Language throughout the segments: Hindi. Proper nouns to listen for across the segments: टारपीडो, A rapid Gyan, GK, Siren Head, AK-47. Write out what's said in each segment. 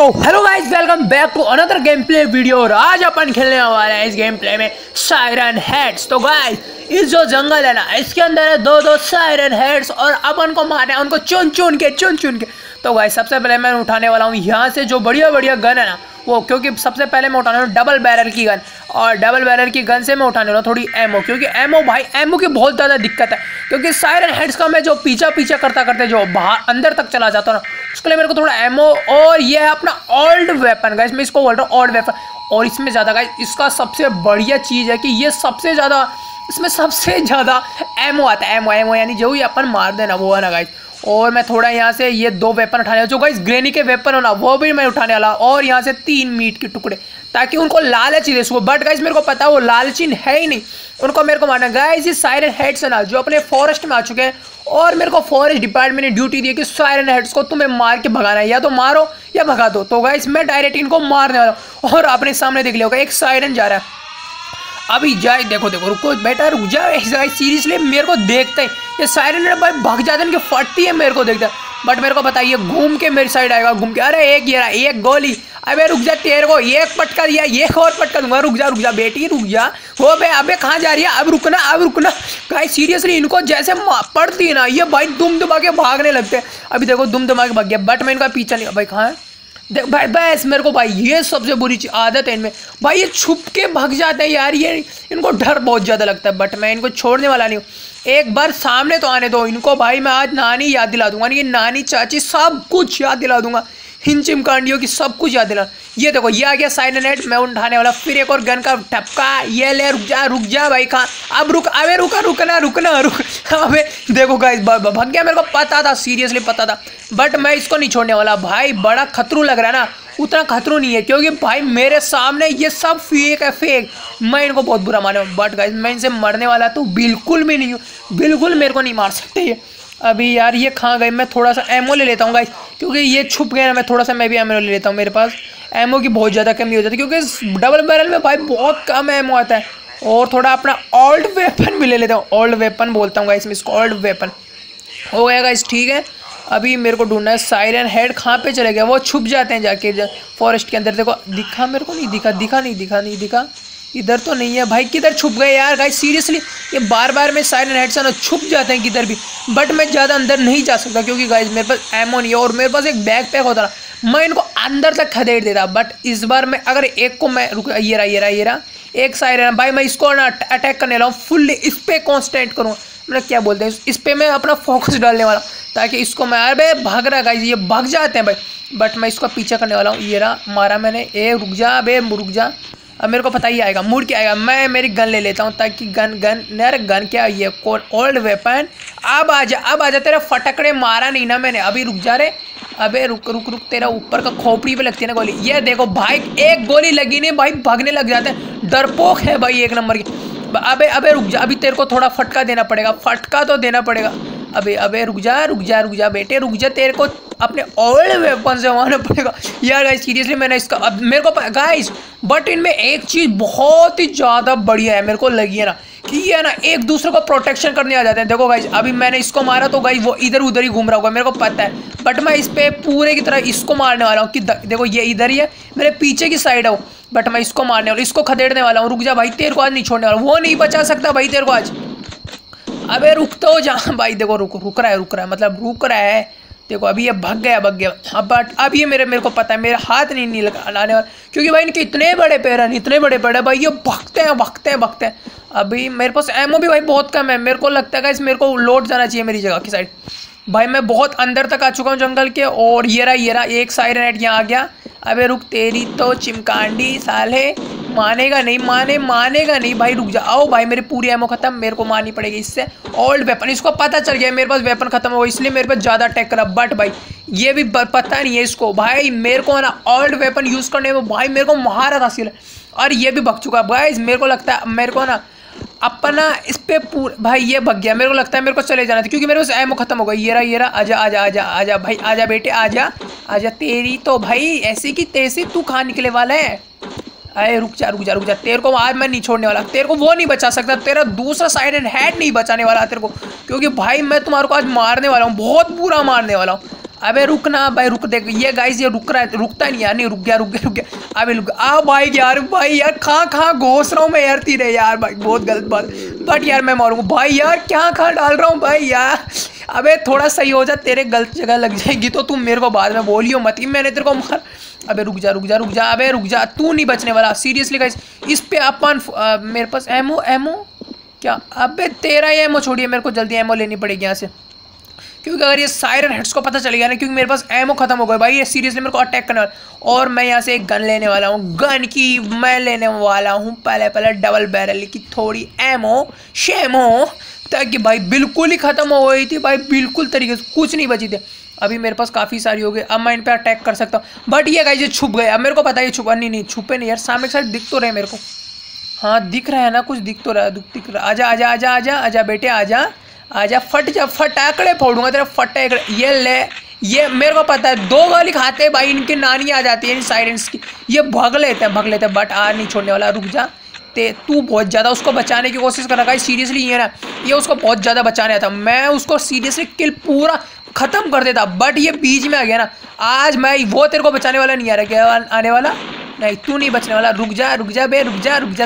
तो hello guys, welcome back to another game play video. और आज अपन खेलने वाले हैं इस गेम प्ले में सायरन हेड्स। तो गाइस, इस जो जंगल है ना, इसके अंदर है दो सायरन हेड्स और अपन को मारना है उनको चुन चुन के। तो गाइस, सबसे पहले मैं उठाने वाला हूँ यहाँ से जो बढ़िया गन है ना वो, क्योंकि सबसे पहले मैं उठाने वाला डबल बैरल की गन। और डबल बैरल की गन से मैं उठाने वाला थोड़ी एमओ, क्योंकि एमओ भाई एमओ की बहुत ज़्यादा दिक्कत है, क्योंकि सायरन हेड्स का मैं जो पीछा करते जो बाहर अंदर तक चला जाता हूँ ना, उसके लिए मेरे को थोड़ा एमओ। और ये है अपना ओल्ड वेपन गाइस, मैं इसको बोल रहा हूँ ओल्ड वेपन। और इसमें ज़्यादा गाइस, इसका सबसे बढ़िया चीज़ है कि ये सबसे ज़्यादा, इसमें सबसे ज़्यादा एमओ आता है। एमओ यानी जो ही अपन मार देना वो है ना गाइस। और मैं थोड़ा यहाँ से ये दो वेपन उठाने वाला जो गाइस ग्रेनी के वेपन हो ना, वो भी मैं उठाने वाला। और यहाँ से 3 मीट के टुकड़े, ताकि उनको लालच ही दे सको। बट गाइस, मेरे को पता है वो लालचीन है ही नहीं, उनको मेरे को मारना। गाइस, ये सायरन हेड्स है ना जो अपने फॉरेस्ट में आ चुके हैं, और मेरे को फॉरेस्ट डिपार्टमेंट ने ड्यूटी दी है कि सायरन हेड्स को तुम्हें मार के भगाना है, या तो मारो या भगा दो। तो गाइस, मैं डायरेक्ट इनको मारने वाला हूँ। और अपने सामने देख लिया होगा एक सायरन जा रहा है, अभी जाए। देखो रुको बेटा, रुक जाए। सीरियसली मेरे को देखते हैं ये सायरन हेड भाई भाग जाते हैं, इनकी फटती है मेरे को देखते हैं। बट मेरे को बताइए, घूम के मेरी साइड आएगा, घूम के। अरे एक गिरा, एक गोली, अबे रुक जा, तेरे को एक पटका दिया, एक और पटका दूंगा। रुक जा बेटी, रुक जा। हो बे, अबे कहाँ जा रही है, अब रुकना। गाइस सीरियसली, इनको जैसे पड़ती है ना, ये भाई दुम दुमा के भागने लगते हैं। अभी देखो दुम दुमा के भाग गया, बट मैं इनका पीछा नहीं। भाई कहाँ है देख भाई, बस मेरे को भाई ये सबसे बुरी आदत है इनमें भाई, ये छुप के भाग जाते हैं यार, ये इनको डर बहुत ज़्यादा लगता है। बट मैं इनको छोड़ने वाला नहीं हूँ, एक बार सामने तो आने दो इनको भाई। मैं आज नानी याद दिला दूंगा, ये नानी चाची सब कुछ याद दिला दूंगा, हिन चिमकांडियों की सब कुछ याद दिला। ये देखो, ये आ गया सायरन हेड, मैं उठाने वाला फिर एक और गन का ठपका। ये ले, रुक जा भाई, कहाँ अब रुक, अबे रुकना। अबे देखो गाइस, भाग गया, मेरे को पता था, सीरियसली पता था। बट मैं इसको नहीं छोड़ने वाला भाई, बड़ा खतरू लग रहा है ना, उतना खतरू नहीं है, क्योंकि भाई मेरे सामने ये सब फेक है। मैं इनको बहुत बुरा मारा हूँ, बट गाइस मैं इनसे मरने वाला तो बिल्कुल भी नहीं हूँ, बिल्कुल मेरे को नहीं मार सकते ये। अभी यार ये कहाँ गए, मैं थोड़ा सा एमओ ले लेता हूँ गाइस, क्योंकि ये छुप गया ना, मैं थोड़ा सा मैं भी एमओ ले लेता हूँ। मेरे पास एमओ की बहुत ज़्यादा कमी हो जाती है, क्योंकि डबल बैरल में भाई बहुत कम एमओ आता है। और थोड़ा अपना ओल्ड वेपन भी ले लेता हूँ, ओल्ड वेपन बोलता हूँ गाइस मैं इसको, ओल्ड वेपन हो गया गाइस। ठीक है, अभी मेरे को ढूंढना है सायरन हेड कहाँ पे चले गए। वो छुप जाते हैं जाके फॉरेस्ट के अंदर। देखो दिखा मेरे को, नहीं दिखा। इधर तो नहीं है भाई, किधर छुप गए यार गाइस। सीरियसली ये बार में सायरन हेड्स ना छुप जाते हैं किधर भी, बट मैं ज़्यादा अंदर नहीं जा सकता, क्योंकि गाइस मेरे पास एमो नहीं है। और मेरे पास एक बैकपैक होता ना, मैं इनको अंदर तक खदेड़ देता। बट इस बार मैं अगर एक को मैं ये रहा एक सायरन भाई, मैं इसको ना अटैक करने वाला हूँ फुल्ली, इस पर कॉन्सेंट्रेट करूँगा। मतलब क्या बोलते हैं, इस पर मैं अपना फोकस डालने वाला, ताकि इसको मैं यार भाई भाग रहा गाइस, ये भाग जाते हैं भाई। बट मैं इसका पीछा करने वाला हूँ। ये रहा, मारा मैंने। ए रुक जा। अब मेरे को पता ही आएगा, मुड़ के आएगा। मैं मेरी गन ले लेता हूँ, ताकि गन क्या है ये, कौन ओल्ड वेपन। अब आजा, तेरा फटकड़े मारा नहीं ना मैंने। अभी रुक जा रे, अबे रुक, तेरा ऊपर का खोपड़ी पे लगती है ना गोली। ये देखो भाई, एक गोली लगी नहीं भाई, भागने लग जाते हैं, डरपोक है भाई एक नंबर की। अबे रुक जा, अभी तेरे को थोड़ा फटका देना पड़ेगा, फटका तो देना पड़ेगा। अबे रुक जा बेटे, रुक जा, तेरे को अपने ओल्ड वेपन से मारना पड़ेगा यार। गाइस सीरियसली मैंने इसका, अब मेरे को गाइस, बट इनमें एक चीज़ बहुत ही ज़्यादा बढ़िया है मेरे को लगी है ना, कि ये ना एक दूसरे को प्रोटेक्शन करने आ जाते हैं। देखो गाइस, अभी मैंने इसको मारा तो गाइस वो इधर उधर ही घूम रहा होगा, मेरे को पता है। बट मैं इस पर पूरे की तरह इसको मारने वाला हूँ कि देखो ये इधर ही है, मेरे पीछे की साइड है वो। बट मैं इसको मारने वाला, इसको खदेड़ने वाला हूँ। रुक जा भाई, तेरे को आज नहीं छोड़ने वाला, वो नहीं बचा सकता भाई तेरे को आज। अबे रुकता हो जहाँ भाई, देखो रुक रहा है, मतलब रुक रहा है। देखो अभी ये भाग गया। अब बट अब ये मेरे को पता है, मेरा हाथ नहीं लगाने वाला, क्योंकि भाई इनके इतने बड़े पैर हैं भाई, ये भागते हैं। अभी मेरे पास एमओ भी भाई बहुत कम है, मेरे को लगता है गाइस मेरे को लौट जाना चाहिए मेरी जगह की साइड। भाई मैं बहुत अंदर तक आ चुका हूँ जंगल के। और ये रहा एक सायरन हेड यहाँ आ गया। अबे रुक, तेरी तो चिमकांडी साले मानेगा नहीं भाई। रुक जा, आओ भाई, मेरी पूरी एमओ खत्म, मेरे को मारनी पड़ेगी इससे। ओल्ड वेपन, इसको पता चल गया मेरे पास वेपन खत्म हो, इसलिए मेरे पास ज़्यादा अटैक करा। बट भाई ये भी पता नहीं है इसको भाई, मेरे को ना ओल्ड वेपन यूज़ करने में भाई मेरे को महारत हासिल है। और ये भी भाग चुका भाई, मेरे को लगता है मेरे को ना अपना इस पर भाई ये भाग गया, मेरे को लगता है मेरे को चले जाना था, क्योंकि मेरे पास एमओ खत्म हो गई। ये रहा, आजा भाई, आजा बेटे, आजा। तेरी तो भाई ऐसी की तैसी तू कहाँ निकले वाला है। अरे रुक जा, तेरे को आज मैं नहीं छोड़ने वाला, तेरे को वो नहीं बचा सकता, तेरा दूसरा सायरन हेड नहीं बचाने वाला तेरे को, क्योंकि भाई मैं तुम्हारे को आज मारने वाला हूँ, बहुत बुरा मारने वाला हूँ। अबे रुकना भाई, रुक देख ये गाइस ये रुक रहा है, रुकता नहीं यार, नहीं रुक गया अबे रुक आ भाई यार, भाई यार खा घोस रहा हूँ मैं यार तेरे यार भाई, बहुत गलत बात बट यार मैं मारूंगा भाई यार, क्या खा डाल रहा हूँ भाई यार। अबे थोड़ा सही हो जा, तेरे गलत जगह लग जाएगी तो तुम मेरे को बाद में बोलियो मत, मैंने तेरे को मार। अबे रुक जा अबे रुक जा, तू नहीं बचने वाला सीरियसली गाइस। इस पे अपन मेरे पास एमओ क्या, अबे तेरा ये एमओ छोड़िए, मेरे को जल्दी एमओ लेनी पड़ेगी यहाँ से, क्योंकि अगर ये सायरन हेड्स को पता चल गया ना, क्योंकि मेरे पास एमओ खत्म हो गया भाई, ये सीरियसली मेरे को अटैक करने वाला। और मैं यहाँ से एक गन लेने वाला हूँ, गन की मैं लेने वाला हूँ पहले डबल बैरल की थोड़ी एमओ शेमो, ताकि भाई बिल्कुल ही खत्म हो गई थी भाई, बिल्कुल तरीके से कुछ नहीं बची थी। अभी मेरे पास काफ़ी सारी हो गई, अब मैं इन पर अटैक कर सकता हूँ बट ये गाइस ये छुप गए। अब मेरे को पता है ये छुपा नहीं छुपे नहीं यार, सामने के साइड दिख तो रहे मेरे को, हाँ दिख रहा है ना, कुछ दिख तो रहा है, दिख रहा। आजा आजा आजा आजा आजा बेटे आजा फट जा, फटाकड़े फोड़ूंगा तेरा फटाकड़े। ये ले, ये मेरे को पता है, दो गोली खाते हैं भाई इनकी नानी आ जाती है इन साइरेंस की, ये भग लेते हैं बट आ नहीं छोड़ने वाला। रुक जा, तू बहुत ज़्यादा उसको बचाने की कोशिश कर रहा है सीरियसली, ये ना ये उसको बहुत ज़्यादा बचाने आता, मैं उसको सीरियसली किल पूरा ख़त्म कर देता बट ये बीच में आ गया ना। आज मैं वो तेरे को बचाने वाला नहीं आ रहा, क्या आने वाला नहीं, तू नहीं बचने वाला। रुक जा बे,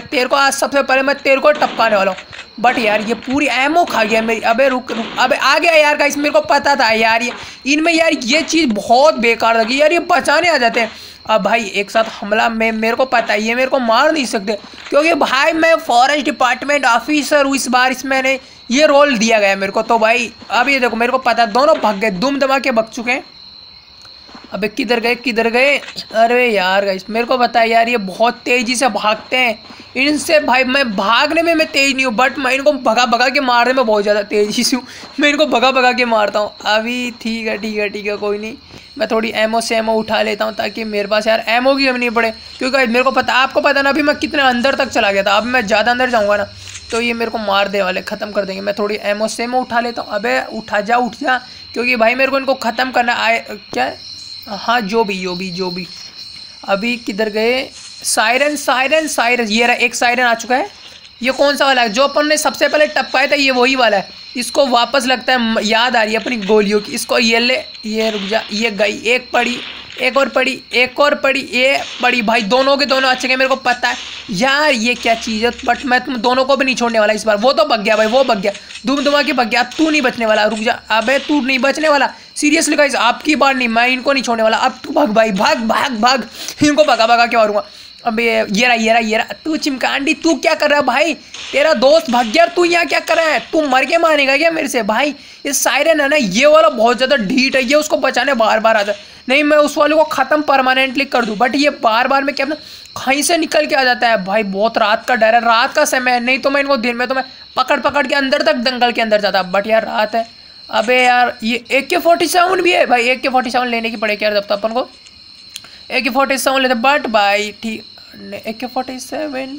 तेरे को आज सबसे पहले मैं तेरे को टपकाने वाला हूँ बट यार ये पूरी एमओ खा गया मेरी। अबे रुक अबे आ गया यार गाइस, मेरे को पता था यार ये इनमें यार ये चीज़ बहुत बेकार लगी यार, ये बचाने आ जाते हैं। अब भाई एक साथ हमला में मेरे को पता है ये मेरे को मार नहीं सकते, क्योंकि भाई मैं फॉरेस्ट डिपार्टमेंट ऑफिसर हूँ, इस बार इसमें मैंने ये रोल दिया गया मेरे को। तो भाई अब ये देखो मेरे को पता, दोनों भाग गए, दुम दमा के भग चुके हैं। अबे किधर गए, अरे यार गाइस मेरे को पता है यार ये बहुत तेज़ी से भागते हैं, इनसे भाई मैं भागने में मैं तेज़ नहीं हूँ बट मैं इनको भगा के मारने में बहुत ज़्यादा तेज़ी से हूँ, मैं इनको भगा के मारता हूँ। अभी ठीक है कोई नहीं, मैं थोड़ी एमओ से एमओ उठा लेता हूँ ताकि मेरे पास यार एमओ की कमी नहीं पड़े, क्योंकि मेरे को पता, आपको पता ना अभी मैं कितने अंदर तक चला गया था, अब मैं ज़्यादा अंदर जाऊँगा ना तो ये मेरे को मार देने वाले, ख़त्म कर देंगे। मैं थोड़ी एमओ से एमओ उठा लेता हूँ, अबे उठ जा क्योंकि भाई मेरे को इनको ख़त्म करना आए क्या, हाँ जो भी। अभी किधर गए सायरन, ये रहा एक सायरन आ चुका है। ये कौन सा वाला है जो अपन ने सबसे पहले टपकाया था, ये वही वाला है। इसको वापस लगता है याद आ रही है अपनी गोलियों की, इसको ये ले, ये रुक जा, ये गई एक पड़ी, एक और पड़ी, ये पड़ी भाई, दोनों के दोनों अच्छे गए। मेरे को पता है यार ये क्या चीज़ है बट मैं तुम दोनों को भी नहीं छोड़ने वाला इस बार। वो तो भग गया भाई, वो भग गया, धूम-धुमा के भग गया, तू नहीं बचने वाला। रुक जा, अबे तू नहीं बचने वाला सीरियसली गाइस, आपकी बार नहीं, मैं इनको नहीं छोड़ने वाला। अब तू भाग भाई, भाग, इनको भगा के मारूंगा। अबे ये रहा, तू चिमकांडी तू क्या कर रहा है भाई, तेरा दोस्त भाग गया, तू यहाँ क्या कर रहा है, तू मर के मारेगा क्या मेरे से भाई। ये सायरन है ना ये वाला बहुत ज़्यादा ढीठ है, ये उसको बचाने बार आता है, नहीं मैं उस वाले को ख़त्म परमानेंटली कर दूं बट ये बार में क्या ना कहीं से निकल के आ जाता है भाई। बहुत रात का डर है, रात का समय है, नहीं तो मैं इनको दिन में तो मैं पकड़ के अंदर तक दंगल के अंदर जाता बट यार रात है। अबे यार ये AK-47 भी है भाई, AK-47 लेने की पड़ेगी यार, तब तो अपन को AK-47 लेते बट भाई ठीक, AK-47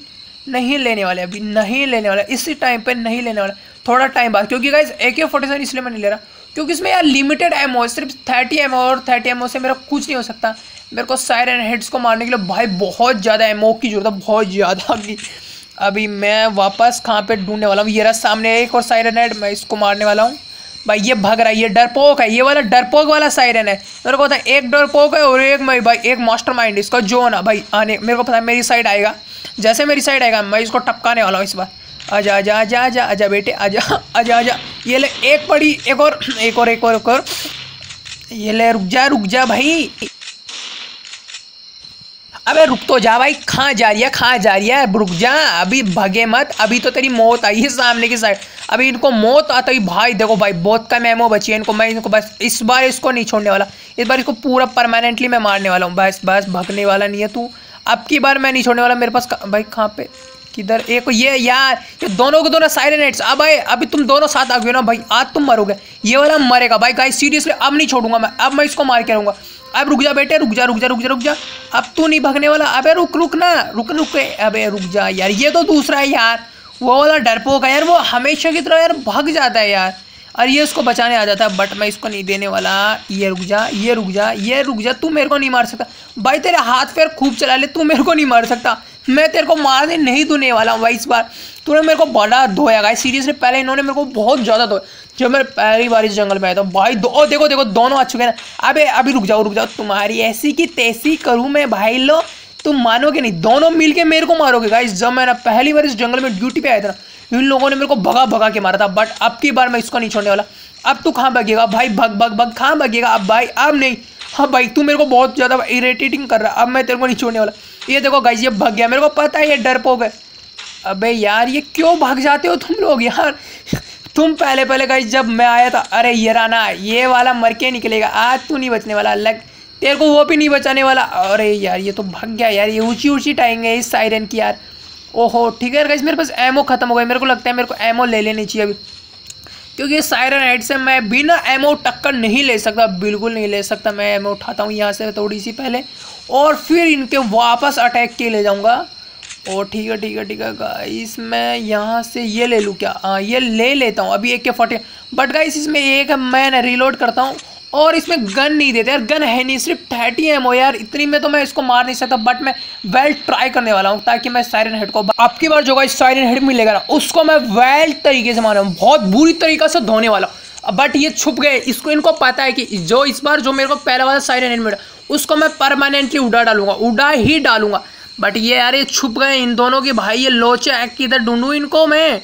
नहीं लेने वाले, अभी नहीं लेने वाला, इसी टाइम पे नहीं लेने वाला, थोड़ा टाइम बाद, क्योंकि गाइज AK-47 इसलिए मैं नहीं ले रहा क्योंकि इसमें यार लिमिटेड एमओ है, सिर्फ 30 एमओ और 30 एमओ से मेरा कुछ नहीं हो सकता। मेरे को सायरन हेड्स को मारने के लिए भाई बहुत ज़्यादा एमओ की ज़रूरत है, बहुत ज़्यादा की। अभी मैं वापस कहाँ पे ढूंढने वाला हूँ, ये रहा सामने एक और सायरन हेड, मैं इसको मारने वाला हूँ भाई। ये भग रहा है, ये डरपोक है, ये वाला डरपोक वाला सायरन है। मेरे को पता है एक डरपोक है और एक मैं भाई एक मास्टरमाइंड इसका जोन है भाई, आने मेरे को पता है मेरी साइड आएगा, जैसे मेरी साइड आएगा मैं इसको टपकाने वाला हूँ इस बार। आजा बेटे आजा, ये ले एक पड़ी, एक और, ये ले। रुक जा भाई, अबे रुक तो जा भाई, कहाँ जा रही है, रुक जा, अभी भगे मत, अभी तो तेरी मौत आई है सामने की साइड, अभी इनको मौत आता ही भाई। देखो भाई बहुत कम एमओ बची है इनको, मैं इनको बस इस बार इसको नहीं छोड़ने वाला, इस बार इसको पूरा परमानेंटली मैं मारने वाला हूँ, बस भगने वाला नहीं है तू, अब की बार मैं नहीं छोड़ने वाला। मेरे पास भाई कहाँ पे किधर एक, ये यार ये दोनों के दोनों साइरन हेड्स, अब भाई अभी तुम दोनों साथ आ गए ना भाई, आज तुम मरोगे, ये वाला मरेगा भाई गाइस सीरियसली, अब नहीं छोड़ूंगा मैं, अब मैं इसको मार के रहूँगा। अब रुक जा बेटे, रुक जा, अब तू नहीं भगने वाला। अबे रुक ना, अबे रुक जा यार, ये तो दूसरा है यार, वो वाला डरपोक है यार, वो हमेशा की तरह यार भग जाता है यार, और ये उसको बचाने आ जाता है बट मैं इसको नहीं देने वाला। ये रुक जा, तू मेरे को नहीं मार सकता भाई, तेरे हाथ पैर खूब चला ले, तू मेरे को नहीं मार सकता, मैं तेरे को मारने नहीं दूने वाला हूँ भाई इस बार। तूने मेरे को बड़ा धोया गाइस सीरियसली, पहले इन्होंने मेरे को बहुत ज़्यादा धोया, जब मैं पहली बार इस जंगल में आया था भाई। दो देखो देखो दोनों आ चुके हैं। अबे अभी रुक जाओ तुम्हारी ऐसी की तैसी करूँ मैं भाई, लो तुम मानोगे नहीं, दोनों मिलके मेरे को मारोगे गाइस। जब मैं ना पहली बार इस जंगल में ड्यूटी पे आया था ना, इन लोगों ने मेरे को भगा भगा के मारा था, बट अब की बार मैं इसको नहीं छोड़ने वाला। अब तू कहाँ भागेगा भाई, भग भग भग कहाँ भागेगा अब भाई, अब नहीं। हाँ भाई तू मेरे को बहुत ज़्यादा इरिटेटिंग कर रहा है, अब मैं तेरे को नहीं छोड़ने वाला। ये देखो गाइस ये भग गया, मेरे को पता है ये डरपोक है। अबे यार ये क्यों भाग जाते हो तुम लोग यार, तुम पहले पहले गाइस जब मैं आया था, अरे ये राना ये वाला मर के निकलेगा, आज तू नहीं बचने वाला, लग तेरे को वो भी नहीं बचाने वाला। अरे यार ये तो भाग गया यार, ये ऊँची ऊँची टाइम है इस साइरन की यार। ओहो ठीक है यार गाइस मेरे पास एमओ खत्म हो गया, मेरे को लगता है मेरे को एमओ ले लेनी चाहिए अभी, क्योंकि साइरन हेड से मैं बिना एमओ टक्कर नहीं ले सकता, बिल्कुल नहीं ले सकता। मैं एमओ उठाता हूँ यहाँ से थोड़ी सी पहले और फिर इनके वापस अटैक के ले जाऊँगा। और ठीक है ठीक है ठीक है गाइस मैं यहाँ से ये ले लूँ क्या, ये ले लेता हूँ अभी AK-40। बट गाइस इसमें एक मैं ना रिलोड करता हूँ और इसमें गन नहीं देते यार, गन है नहीं, सिर्फ 30 एमओ यार, इतनी में तो मैं इसको मार नहीं सकता। बट मैं वेल ट्राई करने वाला हूँ ताकि मैं साइरन हेड को आपकी बार जो गाइस साइरन हेड मिलेगा ना उसको मैं वेल तरीके से मारा हूँ, बहुत बुरी तरीके से धोने वाला हूँ। बट ये छुप गए, इसको इनको पता है कि जो इस बार जो मेरे को पहला वाला साइरन हेड मिला उसको मैं परमानेंटली उड़ा डालूंगा, उड़ा ही डालूंगा। बट ये यार ये छुप गए इन दोनों के भाई, ये लोचे आँख किधर ढूंढूँ इनको मैं।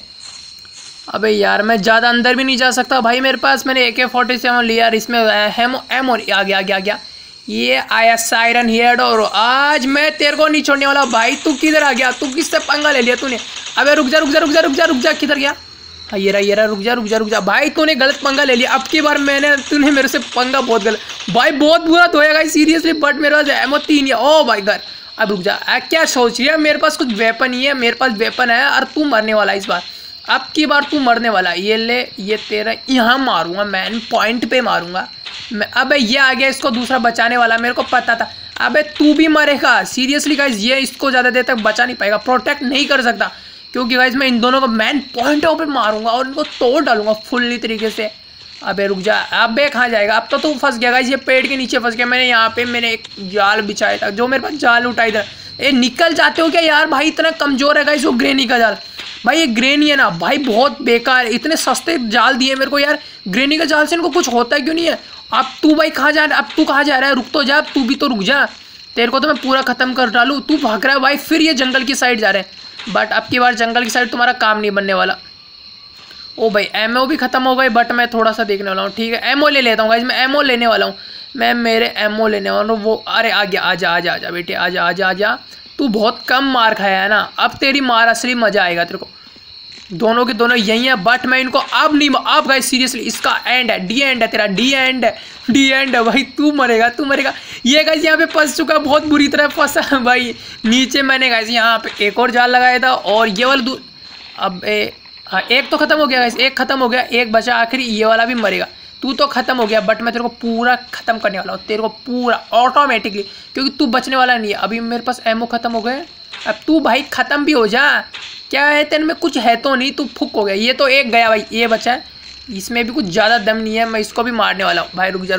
अबे यार मैं ज़्यादा अंदर भी नहीं जा सकता भाई, मेरे पास मैंने AK-47 लिया यार, इसमें एमो आ गया ये आया साइरन हेड, और आज मैं तेरे को नहीं छोड़ने वाला भाई। तू किधर आ गया, तू किससे पंगा ले लिया तूने। अबे रुक जा किधर गया, हाँ ये रहा रुक जा भाई, तूने गलत पंगा ले लिया। अब की बार तूने मेरे से पंगा बहुत गलत भाई, बहुत बुरा धोएगा सीरियसली। बट मेरे पास एमो 3 है, ओ भाई घर अब रुक जा, क्या सोच रही है, मेरे पास कुछ वेपन नहीं है, मेरे पास वेपन है और तू मरने वाला इस बार, अब की बार तू मरने वाला। ये ले, ये तेरा यहाँ मारूंगा मैन पॉइंट पे मारूंगा मैं। अबे ये आ गया, इसको दूसरा बचाने वाला, मेरे को पता था। अबे तू भी मरेगा सीरियसली गाइस, ये इसको ज़्यादा देर तक बचा नहीं पाएगा, प्रोटेक्ट नहीं कर सकता, क्योंकि गाइस मैं इन दोनों को मैन पॉइंटों पे मारूंगा और इनको तोड़ डालूंगा फुल्ली तरीके से। अबे रुक जा, अबे कहाँ जाएगा, अब तो तू फंस गया गाइस, ये पेड़ के नीचे फंस गया। मैंने यहाँ पे एक जाल बिछाया था, जो मेरे पास जाल उठाई था। ये निकल जाते हो क्या यार भाई, इतना कमज़ोर है गाइस वो ग्रेनी का जाल भाई, ये ग्रेनी है ना भाई बहुत बेकार, इतने सस्ते जाल दिए मेरे को यार, ग्रेनी का जाल से इनको कुछ होता है क्यों नहीं है। अब तू भाई कहाँ जा रहा है, अब तू कहाँ जा रहा है, रुक तो जा, अब तू भी तो रुक जा, तेरे को तो मैं पूरा ख़त्म कर डालूँ। तू भाग रहा है भाई, फिर ये जंगल की साइड जा रहे हैं, बट अब की बार जंगल की साइड तुम्हारा काम नहीं बनने वाला। ओ भाई एमओ भी ख़त्म हो गए, बट मैं थोड़ा सा देखने वाला हूँ, ठीक है एमओ ले लेता हूँ गाइस, मैं एमओ लेने वाला हूँ, मैं मेरे एमओ लेने वाला हूँ। वो अरे आ गया, आ जा बेटे, आ जा तू बहुत कम मार खाया है ना, अब तेरी मार असली मज़ा आएगा तेरे को। दोनों के दोनों यही है, बट मैं इनको अब नहीं, अब गाइस सीरियसली इसका एंड है, डी एंड है तेरा भाई, तू मरेगा। ये गाइस यहाँ पे फंस चुका है, बहुत बुरी तरह फंसा है भाई नीचे। मैंने गाइस यहाँ पे एक और जाल लगाया था और ये वाला दूर, अब हाँ एक तो ख़त्म हो गया गाइस, एक ख़त्म हो गया, एक बचा आखिरी, ये वाला भी मरेगा, तू तो ख़त्म हो गया। बट मैं तेरे को पूरा ख़त्म करने वाला हूँ, तेरे को पूरा ऑटोमेटिकली, क्योंकि तू बचने वाला नहीं है। अभी मेरे पास एमओ ख़त्म हो गए, अब तू भाई ख़त्म भी हो जा, क्या है तेरे में कुछ है तो नहीं, तू फुक हो गया। ये तो एक गया भाई, ये बचा है, इसमें भी कुछ ज़्यादा दम नहीं है, मैं इसको भी मारने वाला हूँ भाई। रुक जा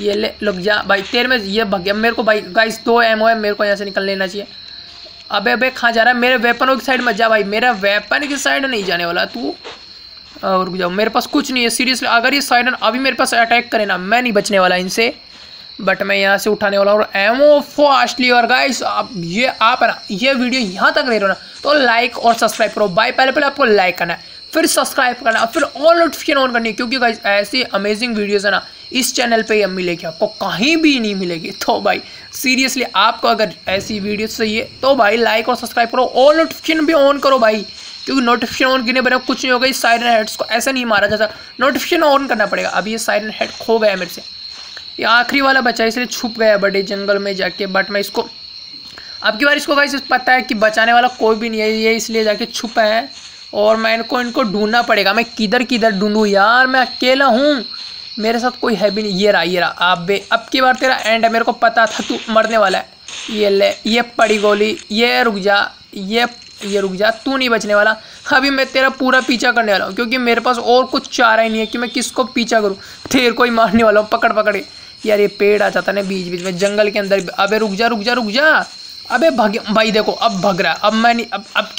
ये ले, रुक जा भाई तेरे में ये भग गया। मेरे को भाई गाइस 2 एमओ है, मेरे को यहाँ से निकल लेना चाहिए। अबे कहाँ जा रहा है, मेरे वेपनों की साइड मत जा भाई, मेरा वेपन की साइड नहीं जाने वाला तू। और रुक जाओ, मेरे पास कुछ नहीं है सीरियसली, अगर ये साइरन अभी मेरे पास अटैक करे ना, मैं नहीं बचने वाला इनसे। बट मैं यहाँ से उठाने वाला हूँ एमओ फास्टली। और गाइस अब ये आप है ना, ये वीडियो यहाँ तक ले रहे हो ना तो लाइक और सब्सक्राइब करो भाई, पहले आपको लाइक करना है, फिर सब्सक्राइब करना, फिर ऑल नोटिफिकेशन ऑन करनी है, क्योंकि गाइस ऐसी अमेजिंग वीडियोस है ना इस चैनल पे मिलेगी, आपको कहीं भी नहीं मिलेगी। तो भाई सीरियसली आपको अगर ऐसी वीडियोस चाहिए तो भाई लाइक और सब्सक्राइब करो, ऑल नोटिफिकेशन भी ऑन करो भाई, क्योंकि नोटिफिकेशन ऑन करने पर कुछ नहीं होगा। इस साइरन हेड्स को ऐसा नहीं मारा जाता, नोटिफिकेशन ऑन करना पड़ेगा। अभी ये साइरन हेड खो गया मेरे से, ये आखिरी वाला बचा इसलिए छुप गया बड़े जंगल में जाके। बट मैं इसको अब की बार इसको गाइस पता है कि बचाने वाला कोई भी नहीं है, ये इसलिए जाके छुपा है, और मैं इनको ढूंढना पड़ेगा। मैं किधर ढूंढूँ यार, मैं अकेला हूँ, मेरे साथ कोई है भी नहीं। ये रहा अब की बार तेरा एंड है, मेरे को पता था तू मरने वाला है। ये ले, ये पड़ी गोली, ये रुक जा, तू नहीं बचने वाला। अभी मैं तेरा पूरा पीछा करने वाला हूँ, क्योंकि मेरे पास और कुछ चारा ही नहीं है कि मैं किसको पीछा करूँ, तेरे को ही मारने वाला हूँ पकड़ के। यार ये पेड़ आ जाता ना बीच बीच में जंगल के अंदर। अबे रुक जा अबे भाग भाई, देखो अब भग रहा है, अब मैं नहीं,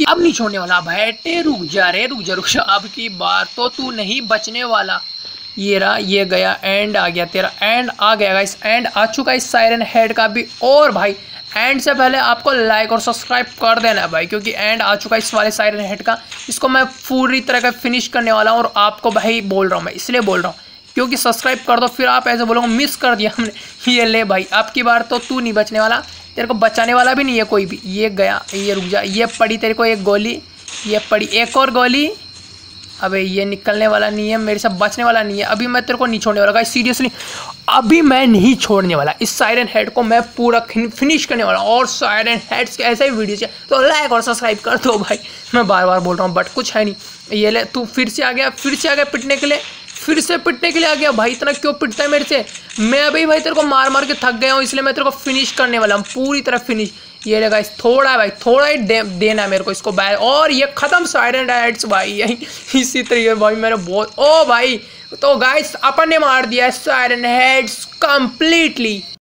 अब नहीं छोड़ने वाला। अब हटे, रुक जा, अब की बार तो तू नहीं बचने वाला। ये रहा, ये गया, एंड आ गया तेरा, एंड आ गया गाइस, एंड आ चुका इस सायरन हेड का भी। और भाई एंड से पहले आपको लाइक और सब्सक्राइब कर देना भाई, क्योंकि एंड आ चुका इस वाले सायरन हेड का। इसको मैं पूरी तरह का फिनिश करने वाला हूँ और आपको भाई बोल रहा हूँ, मैं इसलिए बोल रहा हूँ क्योंकि सब्सक्राइब कर दो, फिर आप ऐसे बोलोगे मिस कर दिया हमने। ये ले भाई, आपकी बार तो तू नहीं बचने वाला, तेरे को बचाने वाला भी नहीं है कोई भी। ये गया, ये रुक जा, ये पड़ी तेरे को एक गोली, ये पड़ी एक और गोली। अबे ये निकलने वाला नहीं है, मेरे से बचने वाला नहीं है। अभी मैं तेरे को नहीं छोड़ने वाला गाइस, सीरियसली अभी मैं नहीं छोड़ने वाला। इस सायरन हेड को मैं पूरा फिनिश करने वाला हूँ। और सायरन हेड्स के ऐसे ही वीडियोज तो लाइक और सब्सक्राइब कर दो भाई, मैं बार बार बोल रहा हूँ बट कुछ है नहीं। ये ले, तू फिर से आ गया पिटने के लिए, फिर से पिटने के लिए आ गया भाई। इतना क्यों पिटता है मेरे से? मैं अभी भाई तेरे को मार मार के थक गया हूँ, इसलिए मैं तेरे को फिनिश करने वाला हूँ पूरी तरह फिनिश। ये रहेगा इस, थोड़ा भाई थोड़ा ही देना मेरे को इसको बाहर। और ये ख़त्म साइलेंट हेड्स भाई, यही इसी तरीके भाई मैंने बहुत। ओ भाई, तो गाइस अपन ने मार दिया साइलेंट हेड्स कंप्लीटली।